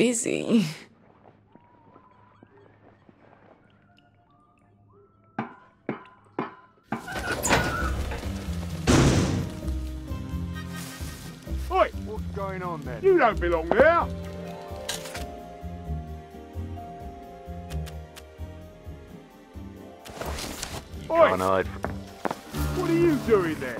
dizzy. Oi, what's going on there? You don't belong there. Oi, what are you doing there?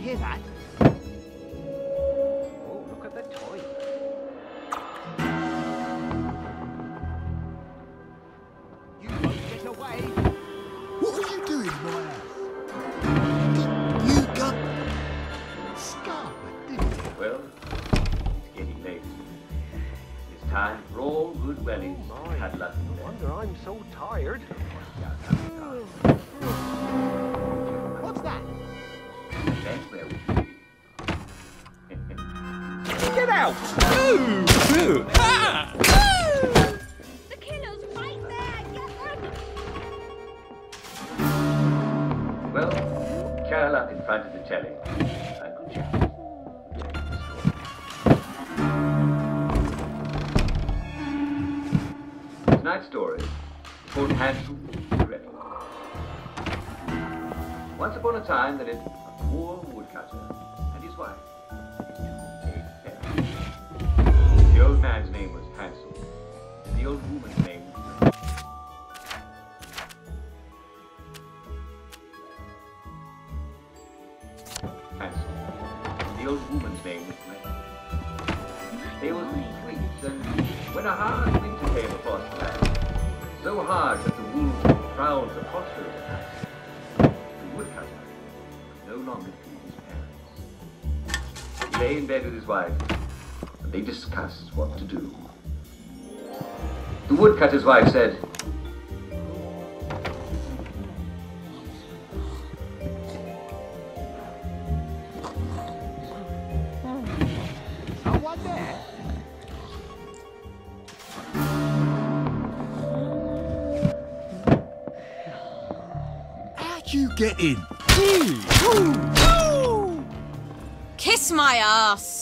Hear that? Oh, look at the toy. You won't get away. What are you doing, my ass? You got scarlet, didn't you? Well, it's getting late. It's time for all good weddings. Oh, had luck. No wonder I'm so tired. What's that? Get out! Ooh, ooh, ah, ooh. The killer's right there! Get well, curl up in front of the telly. A good chance. Tonight's story is called Hansel and Gretel. Once upon a time, there lived a poor woodcutter and his wife. The old man's name was Hansel, and the old woman's name was Gretel. Hansel, and the old woman's name was Gretel. They were sweets, and when a hard winter came across the land, so hard that the wolves prowled the crossroads at night, the woodcutter could no longer feed his parents. He lay in bed with his wife. They discussed what to do. The woodcutter's wife said, "Someone there?" How'd you get in? Kiss my ass!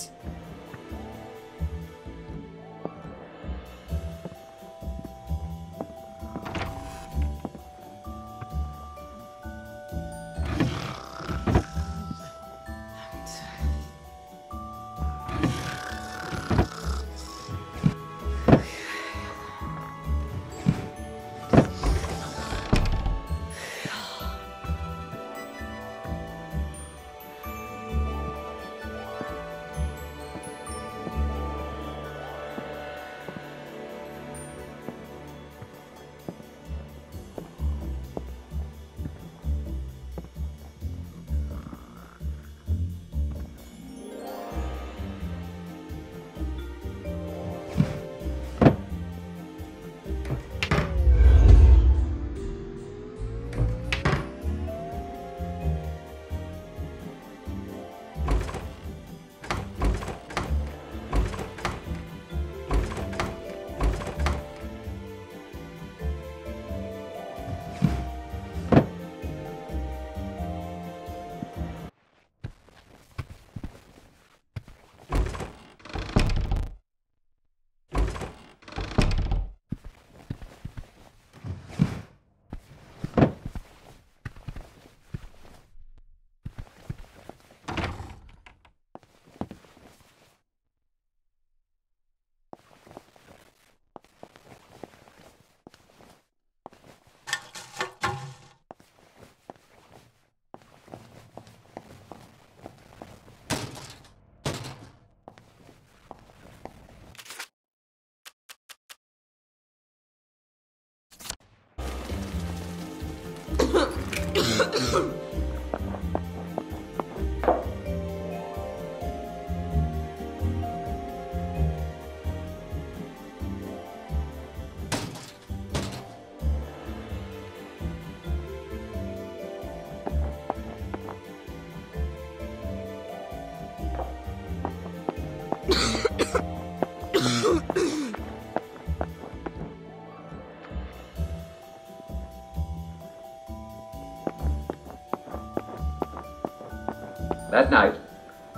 That night,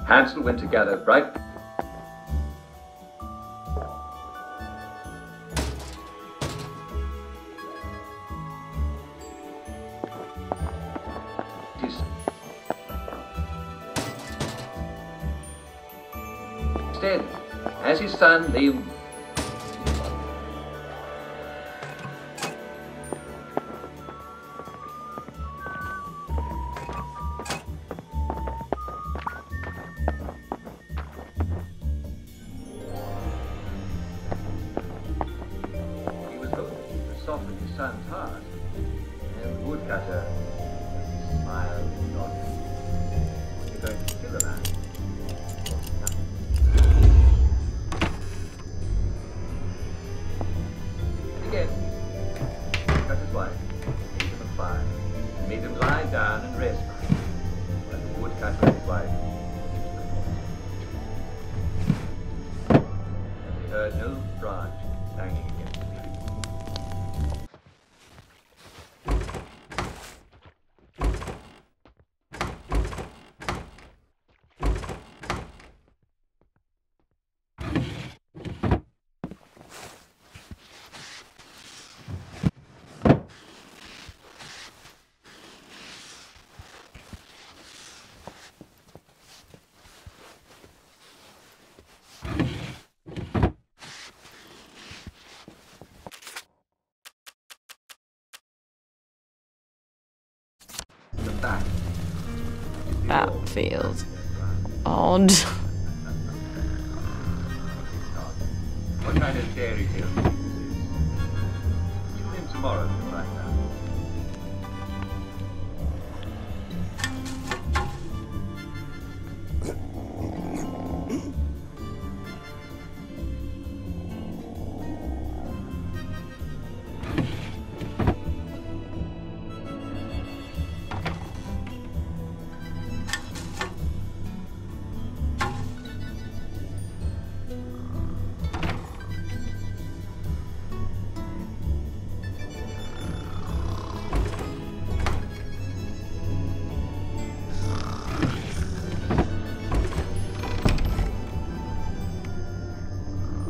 Hansel went to gather bright... Instead, as his son Liam softened his son's heart, and the woodcutter smiled and nodded. You're going to kill a man. And again, he cut his wife, made them a fire, and made them lie down and rest. But the woodcutter and his wife reached the forest, and they heard no branch clanging against the tree. That feels odd. What kind of dairy tale is this? Tune in tomorrow to find out.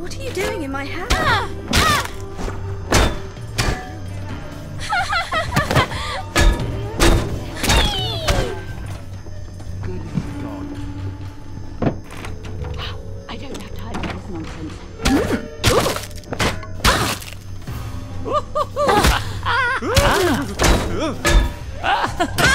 What are you doing in my house? I don't have time for this nonsense.